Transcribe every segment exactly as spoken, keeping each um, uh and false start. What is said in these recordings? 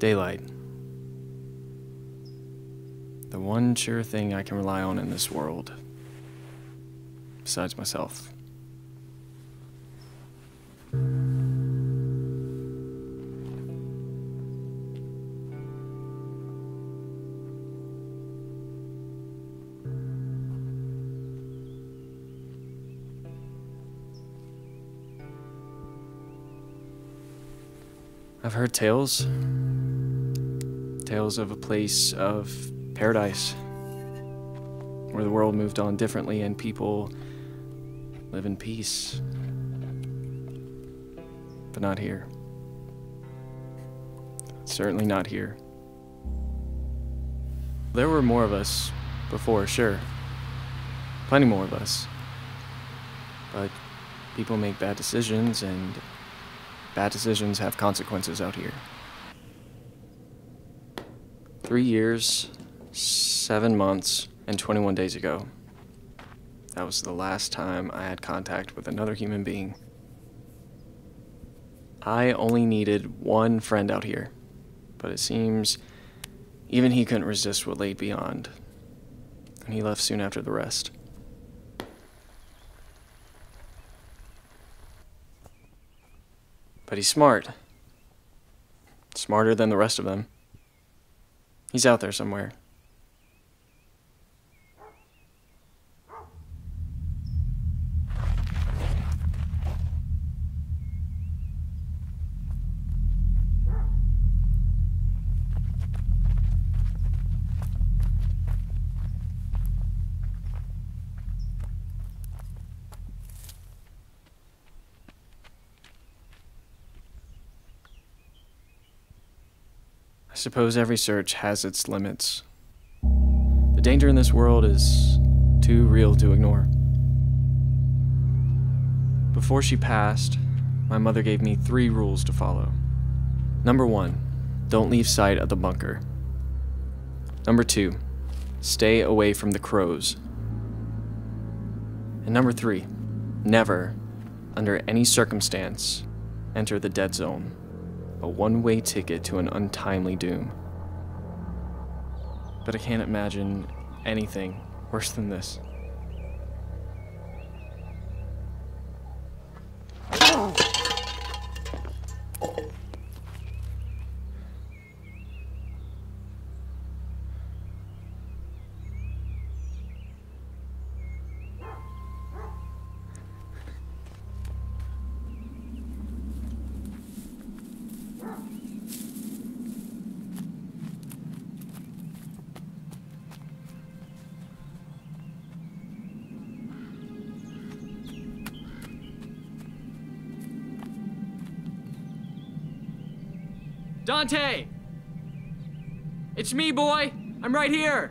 Daylight. The one sure thing I can rely on in this world. Besides myself. I've heard tales. Tales of a place of paradise, where the world moved on differently and people live in peace. But not here. Certainly not here. There were more of us before, sure. Plenty more of us. But people make bad decisions, and bad decisions have consequences out here. Three years, seven months, and twenty-one days ago, that was the last time I had contact with another human being. I only needed one friend out here, but it seems even he couldn't resist what lay beyond, and he left soon after the rest. But he's smart. Smarter than the rest of them. He's out there somewhere. I suppose every search has its limits. The danger in this world is too real to ignore. Before she passed, my mother gave me three rules to follow. Number one, don't leave sight of the bunker. Number two, stay away from the crows. And number three, never, under any circumstance, enter the dead zone. A one-way ticket to an untimely doom. But I can't imagine anything worse than this. Dante! It's me, boy! I'm right here!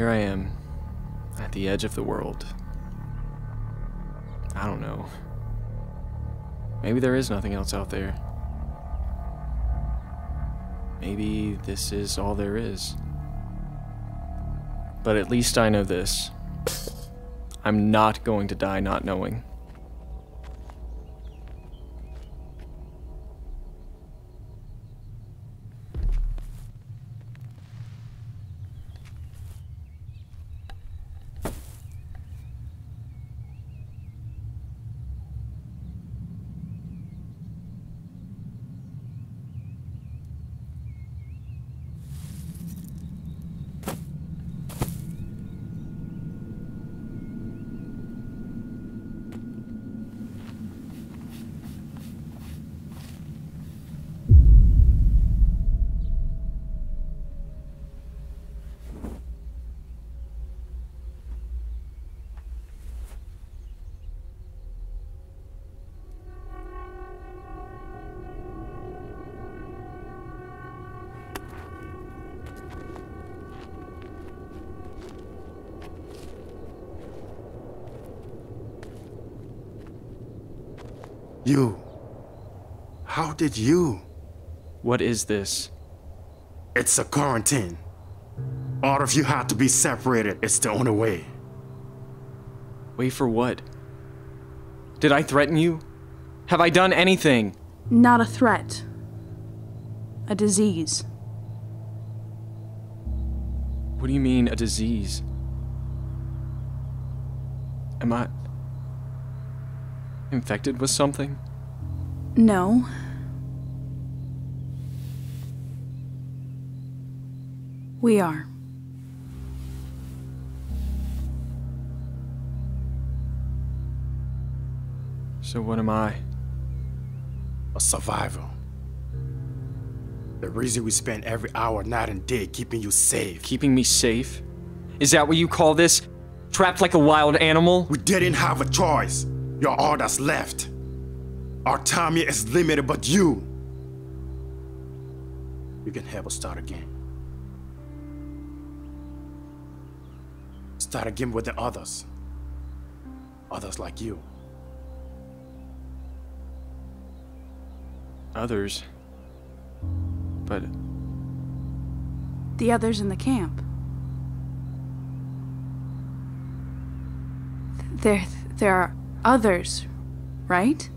Here I am, at the edge of the world. I don't know. Maybe there is nothing else out there. Maybe this is all there is. But at least I know this. I'm not going to die not knowing. You. How did you? What is this? It's a quarantine. All of you had to be separated. It's the only way. Wait for what? Did I threaten you? Have I done anything? Not a threat. A disease. What do you mean, a disease? Am I... infected with something? No. We are. So what am I? A survivor. The reason we spend every hour, night and day keeping you safe. Keeping me safe? Is that what you call this? Trapped like a wild animal? We didn't have a choice. You're all that's left. Our time here is limited, but you... you can help us start again. Start again with the others. Others like you. Others? But... the others in the camp. There, there are... others, right?